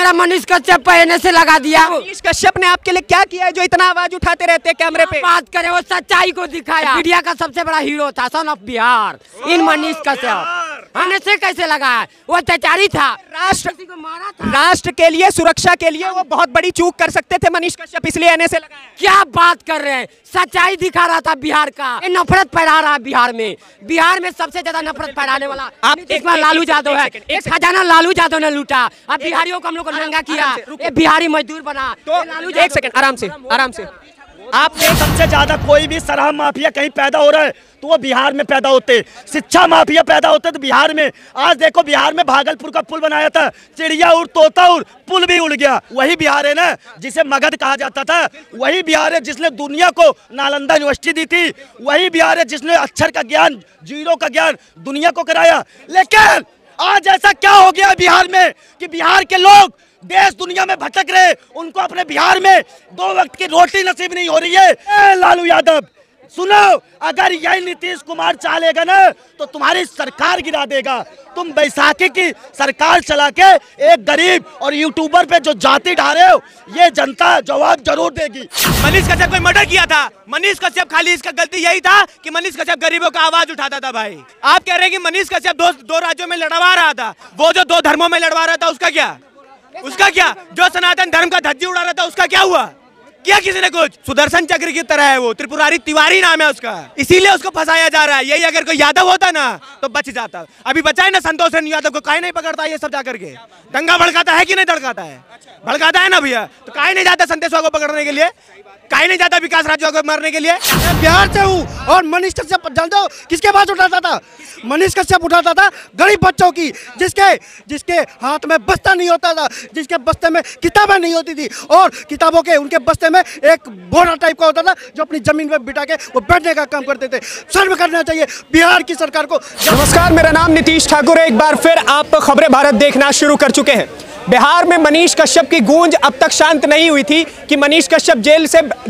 मेरा मनीष कश्यप पे NSA लगा दिया। मनीष कश्यप ने आपके लिए क्या किया है जो इतना आवाज उठाते रहते हैं कैमरे पे? बात करें वो सच्चाई को दिखाया। मीडिया का सबसे बड़ा हीरो था son of Bihar in Manish Kashyap. NSA कैसे लगाया? वो अत्याचारी था, राष्ट्र को मारा था, राष्ट्र के लिए सुरक्षा के लिए वो बहुत बड़ी चूक कर सकते थे मनीष कश्यप, इसलिए NSA लगाया। क्या बात कर रहे हैं, सच्चाई दिखा रहा था बिहार का। नफरत फैला रहा है बिहार में। बिहार में सबसे ज्यादा नफरत फैलाने वाला इस बार लालू यादव है। एक खजाना लालू यादव ने लूटा, अब बिहारियों को हम लोग को नंगा किया, बिहारी मजदूर बना। तो लालू, एक सेकंड आराम से, आराम से। आपने सबसे ज्यादा कोई भी सराह माफिया कहीं पैदा हो रहा है तो वो बिहार में पैदा होते। शिक्षा माफिया पैदा होते तो बिहार में। आज देखो बिहार में भागलपुर का पुल बनाया था, चिड़िया उड़ तोता उड़, पुल भी उड़ गया। वही बिहार है ना जिसे मगध कहा जाता था, वही बिहार है जिसने दुनिया को नालंदा यूनिवर्सिटी दी थी, वही बिहार है जिसने अक्षर का ज्ञान, जीरो का ज्ञान दुनिया को कराया। लेकिन आज ऐसा क्या हो गया बिहार में कि बिहार के लोग देश दुनिया में भटक रहे, उनको अपने बिहार में दो वक्त की रोटी नसीब नहीं हो रही है। ए लालू यादव सुनो, अगर यही नीतीश कुमार चाहेगा ना तो तुम्हारी सरकार गिरा देगा। तुम बैसाखी की सरकार चला के एक गरीब और यूट्यूबर पे जो जाति ढा रहे हो, ये जनता जवाब जरूर देगी। मनीष कश्यप ने मर्डर किया था। मनीष कश्यप खाली, इसका गलती यही था कि मनीष कश्यप गरीबों का आवाज उठाता था। भाई आप कह रहे हैं कि मनीष कश्यप दो राज्यों में लड़वा रहा था, वो जो दो धर्मों में लड़वा रहा था उसका क्या? उसका क्या? जो सनातन धर्म का धज्जी उड़ा रहा था उसका क्या हुआ? क्या किसी ने कुछ? सुदर्शन चक्र की तरह है वो, त्रिपुरारी तिवारी नाम है उसका, इसीलिए उसको फंसाया जा रहा है। यही अगर कोई यादव होता ना तो बच जाता। अभी बचा है ना संतोष यादव को, काहे नहीं पकड़ता ये सब जाकर के? दंगा भड़काता है कि नहीं भड़काता है? भड़काता है ना भैया, तो काहे नहीं जाता संतोष को पकड़ने के लिए, काहे नहीं जाता विकास राजू को मारने के लिए? मैं बिहार से हूँ और मनीष कश्यप जानते हो किसके आवाज उठाता था? मनीष कश्यप उठाता था गरीब बच्चों की, जिसके हाथ में बस्ता नहीं होता था, जिसके बस्ते में किताबें नहीं होती थी, और किताबों के उनके बस्ते में एक बोरा टाइप का होता था जो अपनी जमीन पे बिठा के वो बैठने का काम करते थे। सर्व करना चाहिए बिहार की सरकार को। नमस्कार, मेरा नाम नीतीश ठाकुर है। एक बार फिर आप खबरें भारत देखना शुरू कर चुके हैं। बिहार में मनीष कश्यप की गूंज अब तक शांत नहीं हुई थी कि मनीष कश्यप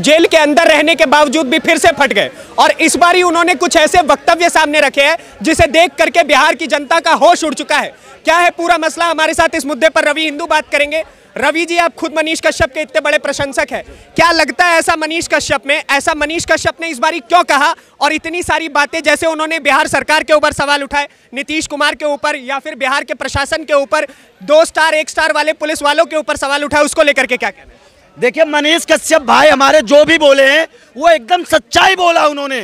जेल के अंदर रहने के बावजूद भी फिर से फट गए, और इस बार ही उन्होंने कुछ ऐसे वक्तव्य सामने रखे हैं जिसे देख करके बिहार की जनता का होश उड़ चुका है। क्या है पूरा मसला? हमारे साथ इस मुद्दे पर रवि हिंदू बात करेंगे। रवि जी, आप खुद मनीष कश्यप के इतने बड़े प्रशंसक हैं, क्या लगता है ऐसा मनीष कश्यप में, ऐसा मनीष कश्यप ने इस बारी क्यों कहा? और इतनी सारी बातें जैसे उन्होंने बिहार सरकार के ऊपर सवाल उठाए, नीतीश कुमार के ऊपर या फिर बिहार के प्रशासन के ऊपर, 2 स्टार 1 स्टार वाले पुलिस वालों के ऊपर सवाल उठाए, उसको लेकर के क्या कहना है? देखिए मनीष कश्यप भाई हमारे जो भी बोले हैं वो एकदम सच्चाई बोला उन्होंने,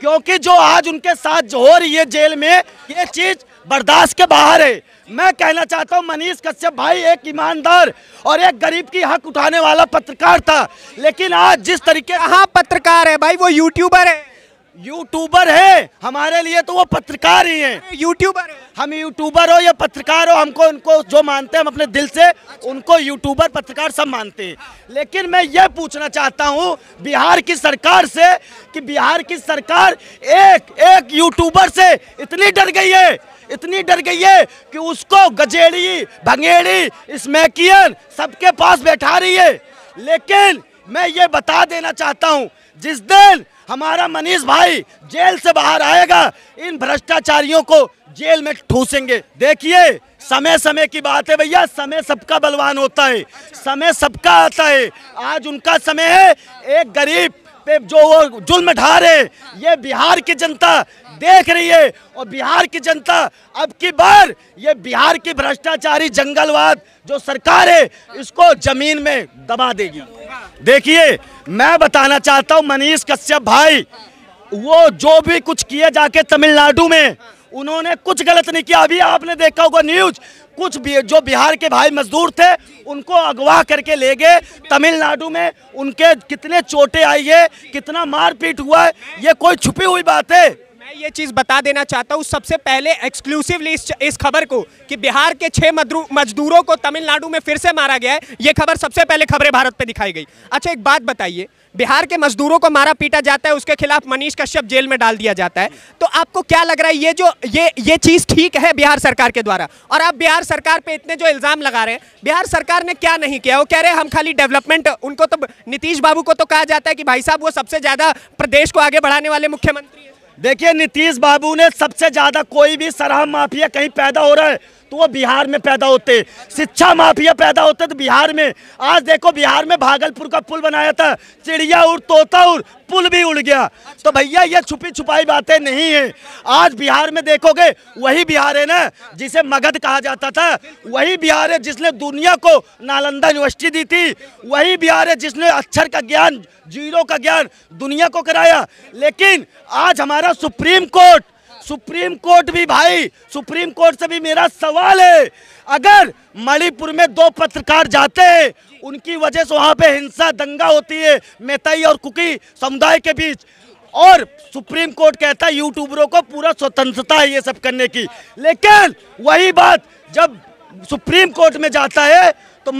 क्योंकि जो आज उनके साथ जो हो रही है जेल में ये चीज बर्दाश्त के बाहर है। मैं कहना चाहता हूँ मनीष कश्यप भाई एक ईमानदार और एक गरीब की हक उठाने वाला पत्रकार था, लेकिन आज जिस तरीके, हाँ पत्रकार है भाई, वो यूट्यूबर है। यूट्यूबर है, हमारे लिए तो वो पत्रकार ही है। यूट्यूबर है, हम यूट्यूबर हो या पत्रकार हो, हमको उनको जो मानते हैं हम अपने दिल से उनको यूट्यूबर पत्रकार सब मानते हैं। लेकिन मैं ये पूछना चाहता हूँ बिहार की सरकार से कि बिहार की सरकार एक यूट्यूबर से इतनी डर गई है, इतनी डर गई है कि उसको गजेड़ी भंगेड़ी स्मैकियन सबके पास बैठा रही है। लेकिन मैं ये बता देना चाहता हूँ जिस दिन हमारा मनीष भाई जेल से बाहर आएगा इन भ्रष्टाचारियों को जेल में ठूसेंगे। देखिए समय समय की बात है भैया, समय सबका बलवान होता है, समय सबका आता है। आज उनका समय है, एक गरीब पे जो वो जुल्म ढा रहे ये बिहार की जनता देख रही है, और बिहार की जनता अब की बार ये बिहार की भ्रष्टाचारी जंगलवाद जो सरकार है इसको जमीन में दबा देगी। देखिए मैं बताना चाहता हूँ मनीष कश्यप भाई वो जो भी कुछ किए जाके तमिलनाडु में उन्होंने कुछ गलत नहीं किया। अभी आपने देखा होगा न्यूज, कुछ भी जो बिहार के भाई मजदूर थे उनको अगवा करके ले गए तमिलनाडु में, उनके कितने चोटें आई है, कितना मारपीट हुआ है, ये कोई छुपी हुई बात है? मैं ये चीज़ बता देना चाहता हूँ सबसे पहले एक्सक्लूसिवली इस खबर को कि बिहार के 6 मजदूरों को तमिलनाडु में फिर से मारा गया है, ये खबर सबसे पहले खबरें भारत पे दिखाई गई। अच्छा एक बात बताइए, बिहार के मजदूरों को मारा पीटा जाता है, उसके खिलाफ मनीष कश्यप जेल में डाल दिया जाता है, तो आपको क्या लग रहा है ये जो ये चीज़ ठीक है बिहार सरकार के द्वारा? और आप बिहार सरकार पे इतने जो इल्ज़ाम लगा रहे हैं, बिहार सरकार ने क्या नहीं किया? वो कह रहे हैं हम खाली डेवलपमेंट, उनको तो नीतीश बाबू को तो कहा जाता है कि भाई साहब वो सबसे ज़्यादा प्रदेश को आगे बढ़ाने वाले मुख्यमंत्री हैं। देखिए नीतीश बाबू ने सबसे ज़्यादा कोई भी सराह माफिया कहीं पैदा हो रहा है तो वो बिहार में पैदा होते, शिक्षा माफिया पैदा होते तो बिहार में। आज देखो बिहार में भागलपुर का पुल बनाया था, चिड़िया उड़, तोता उड़, पुल भी उड़ गया। तो भैया ये छुपी छुपाई बातें नहीं है। आज बिहार में देखोगे वही बिहार है ना जिसे मगध कहा जाता था, वही बिहार है जिसने दुनिया को नालंदा यूनिवर्सिटी दी थी, वही बिहार है जिसने अक्षर का ज्ञान, जीरो का ज्ञान दुनिया को कराया। लेकिन आज हमारा सुप्रीम कोर्ट भी, भाई सुप्रीम कोर्ट से भी मेरा सवाल है, अगर मणिपुर में दो पत्रकार जाते हैं उनकी वजह से वहाँ पे हिंसा दंगा होती है मेतई और कुकी समुदाय के बीच, और सुप्रीम कोर्ट कहता है यूट्यूबरों को पूरा स्वतंत्रता है ये सब करने की। लेकिन वही बात जब सुप्रीम कोर्ट में जाता है तो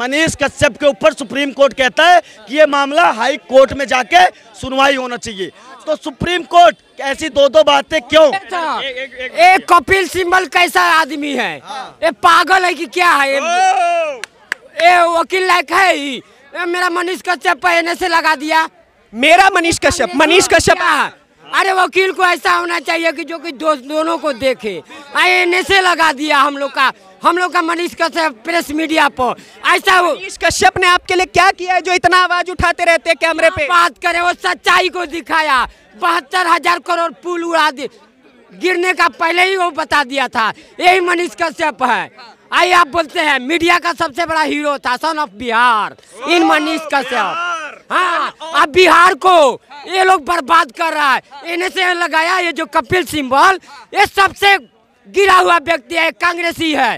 मनीष कश्यप के ऊपर सुप्रीम कोर्ट कहता है कि ये मामला हाई कोर्ट में जाके सुनवाई होना चाहिए। तो सुप्रीम कोर्ट ऐसी दो बातें क्यों? एक कपिल सिब्बल कैसा आदमी है, ये पागल है कि क्या है, ये वकील लायक है ही। मेरा मनीष कश्यप पर NSA लगा दिया, मेरा मनीष कश्यप। अरे वकील को ऐसा होना चाहिए कि जो कि दोनों को देखे। NSA लगा दिया हम लोग का मनीष कश्यप प्रेस मीडिया पर। ऐसा मनीष कश्यप ने आपके लिए क्या किया है जो इतना आवाज उठाते रहते कैमरे पे? बात करें, वो सच्चाई को दिखाया, 72,000 करोड़ पुल उड़ा दे, गिरने का पहले ही वो बता दिया था। यही मनीष कश्यप है। आइए आप बोलते हैं मीडिया का सबसे बड़ा हीरो था सन ऑफ बिहार इन मनीष कश्यप। हाँ, अब बिहार को ये लोग बर्बाद कर रहा है। NSA लगाया, ये जो कपिल सिब्बल ये सबसे गिरा हुआ व्यक्ति है, कांग्रेसी है,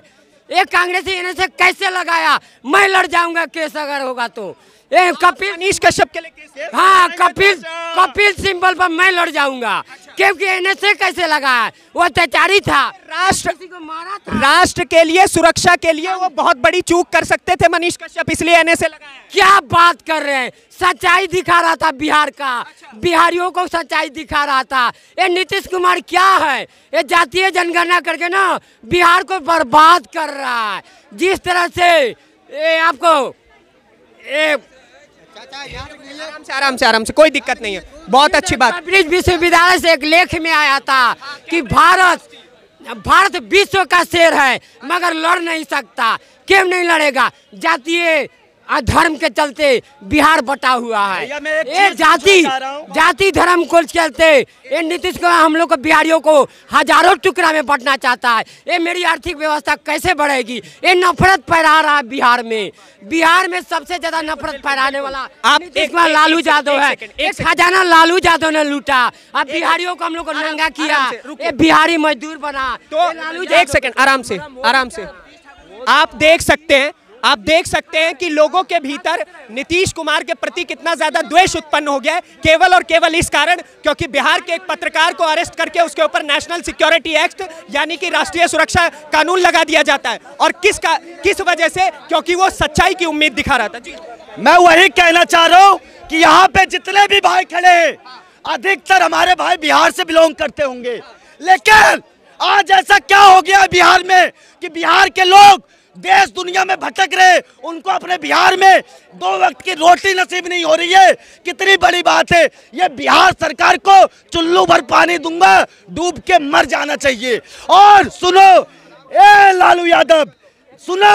ये कांग्रेसी NSA कैसे लगाया? मैं लड़ जाऊंगा केस अगर होगा तो। ये कपिल मनीष कश्यप के लिए, हाँ कपिल सिब्बल पर मैं लड़ जाऊंगा क्योंकि NSA कैसे लगाया? वो अत्याचारी था, राष्ट्र के लिए, सुरक्षा के लिए वो बहुत बड़ी चूक कर सकते थे मनीष कश्यप, इसलिए NSA लगाया। क्या बात कर रहे हैं, सच्चाई दिखा रहा था बिहार का, बिहारियों को सच्चाई दिखा रहा था। ये नीतीश कुमार क्या है, ये जातीय जनगणना करके ना बिहार को बर्बाद कर रहा है। जिस तरह से ये आपको आराम से कोई दिक्कत नहीं है, बहुत अच्छी बात। विश्वविद्यालय से एक लेख में आया था कि भारत विश्व का शेर है मगर लड़ नहीं सकता। क्यों नहीं लड़ेगा? जातीय धर्म के चलते बिहार बटा हुआ है। ये जाति धर्म को चलते ये नीतीश कुमार हम लोग को बिहारियों को हजारों टुकड़ा में बंटना चाहता है। ये मेरी आर्थिक व्यवस्था कैसे बढ़ेगी? ये नफरत फैला रहा है बिहार में। बिहार में सबसे ज्यादा नफरत फैलाने वाला नीतीश कुमार लालू यादव है। एक खजाना लालू यादव ने लूटा, अब बिहारियों को हम लोग को नंगा किया, ये बिहारी मजदूर बना। तो लालू, एक सेकेंड, आराम से आप देख सकते हैं कि लोगों के भीतर नीतीश कुमार के प्रति कितना ज्यादा द्वेष उत्पन्न हो गया है, केवल और केवल इस कारण क्योंकि बिहार के एक पत्रकार को अरेस्ट करके उसके ऊपर नेशनल सिक्योरिटी एक्ट यानी कि राष्ट्रीय सुरक्षा कानून लगा दिया जाता है। और किस वजह से? क्योंकि वो सच्चाई की उम्मीद दिखा रहा था। जी मैं वही कहना चाह रहा हूँ कि यहाँ पे जितने भी भाई खड़े हैं अधिकतर हमारे भाई बिहार से बिलोंग करते होंगे, लेकिन आज ऐसा क्या हो गया बिहार में कि बिहार के लोग देश दुनिया में भटक रहे, उनको अपने बिहार में दो वक्त की रोटी नसीब नहीं हो रही है। कितनी बड़ी बात है, ये बिहार सरकार को चुल्लू भर पानी दूंगा, डूब के मर जाना चाहिए। और सुनो ए लालू यादव, सुनो,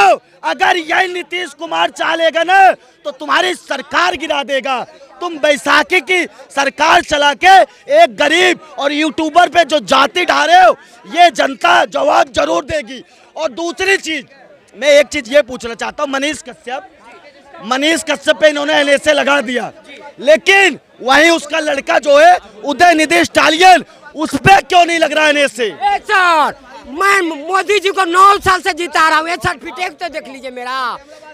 अगर यही नीतीश कुमार चालेगा ना तो तुम्हारी सरकार गिरा देगा। तुम बैसाखी की सरकार चला के एक गरीब और यूट्यूबर पे जो जाति ढारे हो, ये जनता जवाब जरूर देगी। और दूसरी चीज, मैं एक चीज ये पूछना चाहता हूँ, मनीष कश्यप पे इन्होंने NSA लगा दिया, लेकिन वहीं उसका लड़का जो है उदय निधि स्टालिन, उस पे क्यों नहीं लग रहा है NSA? सर मैं मोदी जी को 9 साल से जिता रहा हूँ, ये सर्टिफिकेट तो देख लीजिए मेरा,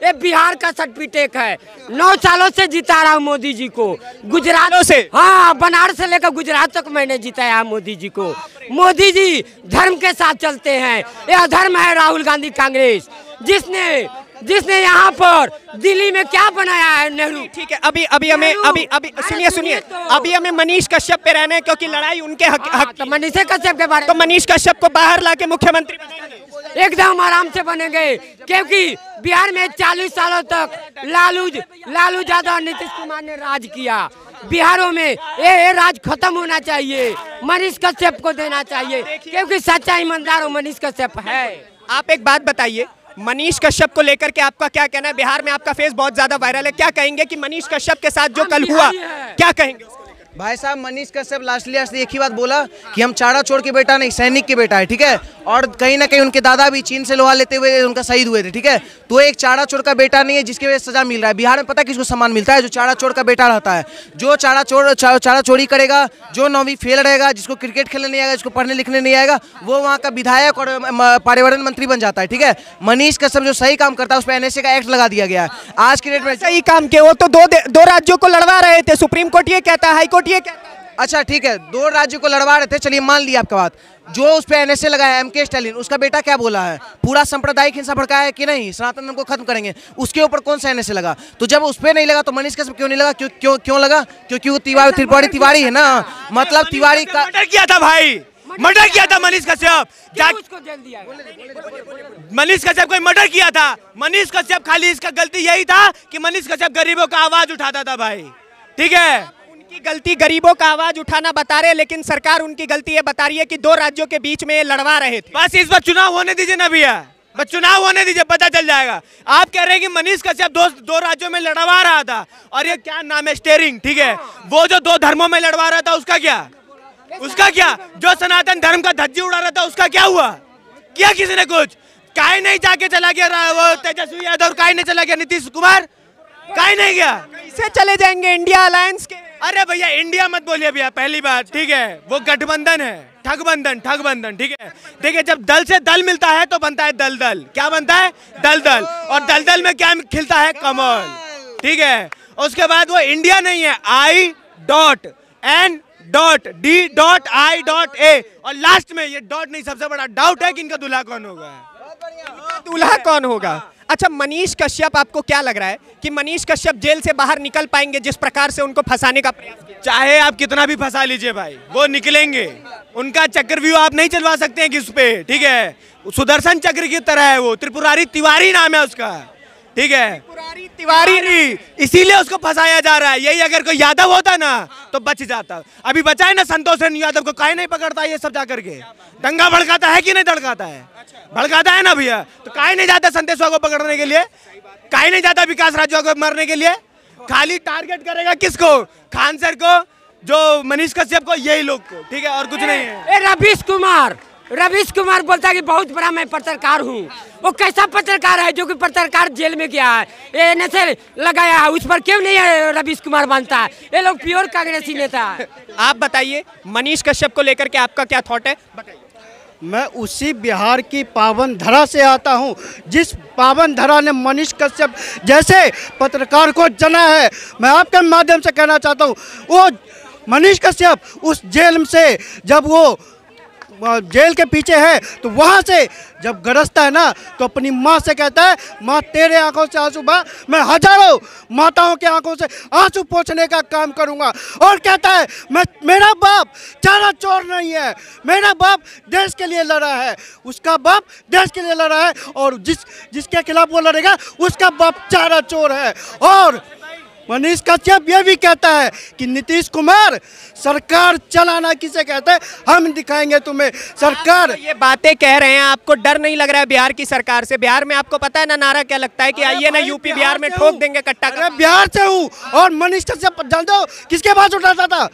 ये बिहार का सर्टिफिकेट है। 9 सालों से जिता रहा हूँ मोदी जी को, गुजरात से, हाँ बनारस से लेकर गुजरात तक मैंने जिताया मोदी जी को। मोदी जी धर्म के साथ चलते हैं, ये अधर्म है राहुल गांधी कांग्रेस, जिसने यहाँ पर दिल्ली में क्या बनाया है नेहरू। ठीक है, अभी हमें सुनिए तो। अभी हमें मनीष कश्यप पे रहना है क्योंकि लड़ाई उनके हक। तो मनीष कश्यप के बारे में, तो मनीष कश्यप को बाहर लाके मुख्यमंत्री एकदम आराम से बनेंगे क्योंकि बिहार में 40 सालों तक लालू यादव और नीतीश कुमार ने राज किया। बिहारों में ये राज खत्म होना चाहिए, मनीष कश्यप को देना चाहिए, क्योंकि सच्चा ईमानदार मनीष कश्यप है। आप एक बात बताइए, मनीष कश्यप को लेकर के आपका क्या कहना है? बिहार में आपका फेस बहुत ज्यादा वायरल है, क्या कहेंगे कि मनीष कश्यप के साथ जो कल हुआ, क्या कहेंगे? भाई साहब, मनीष कश्यप लास्टली एक ही बात बोला कि हम चारा चोर के बेटा नहीं, सैनिक के बेटा है, ठीक है। और कहीं ना कहीं उनके दादा भी चीन से लोहा लेते हुए उनका शहीद हुए थे, ठीक है। तो एक चारा चोर का बेटा नहीं है जिसके वजह से सजा मिल रहा है। बिहार में पता है किसको सम्मान मिलता है? जो चारा चोर का बेटा रहता है, जो चारा चोरी करेगा, जो 9वीं फेल रहेगा, जिसको क्रिकेट खेलने नहीं आएगा, जिसको पढ़ने लिखने नहीं आएगा, वो वहाँ का विधायक और पर्यावरण मंत्री बन जाता है, ठीक है। मनीष कश्यप जो सही काम करता है उस पर NSA का एक्ट लगा दिया गया है आज की डेट में। सही काम के वो तो दो राज्यों को लड़वा रहे थे, सुप्रीम कोर्ट ये कहता है, हाईकोर्ट ये कहता है। अच्छा ठीक है, दो राज्यों को लड़वा रहे थे, चलिए मान लिया आपका बात। जो उस पे NSA लगाया है एमके स्टालिन, उसका बेटा क्या बोला है? पूरा सांप्रदायिक हिंसा भड़काया है कि नहीं, सनातन धर्म को खत्म करेंगे, उसके ऊपर कौन सा NSA लगा? तो जब उस पे नहीं लगा तो मनीष कश्यप क्यों नहीं लगा? क्यों लगा? क्योंकि वो त्रिपुरारी तिवारी है ना, मतलब तिवारी का मर्डर किया था भाई, मर्डर किया था मनीष कश्यप, मनीष कश्यप को मर्डर किया था मनीष कश्यप। खाली इसका गलती यही था कि मनीष कश्यप गरीबों का आवाज उठाता था भाई, ठीक है। गलती गरीबों का आवाज उठाना बता रहे, लेकिन सरकार उनकी गलती ये बता रही है कि दो राज्यों के बीच में लड़वा रहे थे। बस इस बार चुनाव होने दीजिए ना भैया, बस चुनाव होने दीजिए, पता चल जाएगा। आप कह रहे हैं कि मनीष कश्यप दो राज्यों में लड़वा रहा था, और ये क्या नाम है, स्टेरिंग, ठीक है। वो जो दो धर्मों में लड़वा रहा था उसका क्या, जो सनातन धर्म का धज्जी उड़ा रहा था उसका क्या हुआ? क्या किसी ने कुछ? काहे नहीं जाके चला गया वो तेजस्वी यादव, काहे नहीं चला गया नीतीश कुमार, काहे नहीं गया? इसे चले जाएंगे इंडिया अलायंस के। अरे भैया इंडिया मत बोलिए भैया, पहली बात, ठीक है। वो गठबंधन है, ठगबंधन, ठीक है। देखिए जब दल से दल मिलता है तो बनता है दलदल, क्या बनता है? दलदल। और दलदल में क्या खिलता है? कमल, ठीक है। उसके बाद वो इंडिया नहीं है, IND.D.I.A, और लास्ट में ये डॉट नहीं। सबसे बड़ा डाउट है कि इनका दूल्हा कौन होगा, दूल्हा कौन होगा। अच्छा मनीष कश्यप, आपको क्या लग रहा है कि मनीष कश्यप जेल से बाहर निकल पाएंगे? जिस प्रकार से उनको फंसाने का प्रयास किया, चाहे आप कितना भी फंसा लीजिए भाई, वो निकलेंगे। उनका चक्रव्यूह आप नहीं चलवा सकते हैं किस पे, ठीक है। सुदर्शन चक्र की तरह है वो, त्रिपुरारी तिवारी नाम है उसका, ठीक है, त्रिपुरारी तिवारी, इसीलिए उसको फंसाया जा रहा है। यही अगर कोई यादव होता ना तो बच जाता। अभी बचा है ना संतोष यादव को, काहे नहीं पकड़ता ये सब जाकर के? दंगा भड़काता है कि नहीं भड़काता है? भड़काता है ना भैया, तो काहे नहीं जाता संतोष को पकड़ने के लिए, काहे नहीं जाता विकास राजवा को मारने के लिए? खाली टारगेट करेगा किसको? खान सर को, जो मनीष कश्यप को, यही लोग को, ठीक है, और कुछ नहीं है। रविश कुमार बोलता है कि बहुत बड़ा मैं पत्रकार हूँ। वो कैसा पत्रकार है जो कि पत्रकार जेल में गया है, NSA लगाया है, उस पर क्यों नहीं है रविश कुमार मानता है? ये लोग प्योर कांग्रेसी नेता है। आप बताइए मनीष कश्यप को लेकर के आपका क्या थॉट है? मैं उसी बिहार की पावन धरा से आता हूं, जिस पावन धरा ने मनीष कश्यप जैसे पत्रकार को जना है। मैं आपके माध्यम से कहना चाहता हूं, वो मनीष कश्यप उस जेल से, जब वो जेल के पीछे है तो वहाँ से जब गरजता है ना तो अपनी माँ से कहता है, माँ तेरे आंखों से आंसू बहा, मैं हजारों माताओं के आंखों से आंसू पोंछने का काम करूँगा। और कहता है मेरा बाप चारा चोर नहीं है, मेरा बाप देश के लिए लड़ा है, उसका बाप देश के लिए लड़ा है, और जिसके खिलाफ वो लड़ेगा उसका बाप चारा चोर है। और मनीष कश्यप यह भी कहता है कि नीतीश कुमार, सरकार चलाना किसे कहते हैं, हम दिखाएंगे तुम्हें सरकार। ये बातें कह रहे हैं, आपको डर नहीं लग रहा है बिहार की सरकार से? बिहार में आपको पता है ना नारा क्या लगता है कि आइए ना यूपी बिहार में ठोक देंगे कट्टा कर। बिहार से हूँ, और मनीष कश्यप जानते हो किसके पास उठाता था?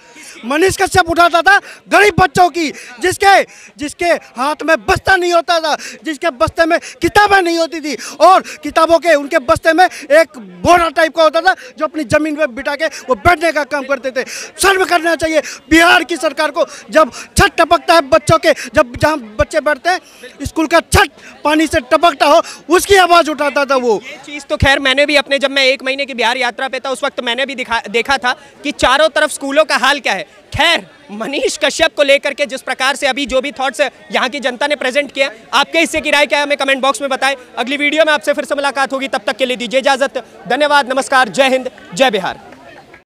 मनीष कश्यप उठाता था गरीब बच्चों की, जिसके हाथ में बस्ता नहीं होता था, जिसके बस्ते में किताबें नहीं होती थी, और किताबों के उनके बस्ते में एक बोरा टाइप का होता था जो जमीन पे बिठा के वो बैठने का काम करते थे। सर्व करना चाहिए बिहार की सरकार को। जब छत टपकता है बच्चों के, जब जहाँ बच्चे बैठते हैं स्कूल का छत पानी से टपकता हो, उसकी आवाज उठाता था वो। ये चीज़ तो खैर मैंने भी अपने, जब मैं 1 महीने की बिहार यात्रा पे था उस वक्त मैंने भी देखा था कि चारों तरफ स्कूलों का हाल क्या है। खैर मनीष कश्यप को लेकर के जिस प्रकार से अभी जो भी थॉट्स यहाँ की जनता ने प्रेजेंट किया, आपके हिस्से की राय क्या है हमें कमेंट बॉक्स में बताएं। अगली वीडियो में आपसे फिर से मुलाकात होगी, तब तक के लिए दीजिए इजाजत। धन्यवाद, नमस्कार, जय हिंद, जय बिहार।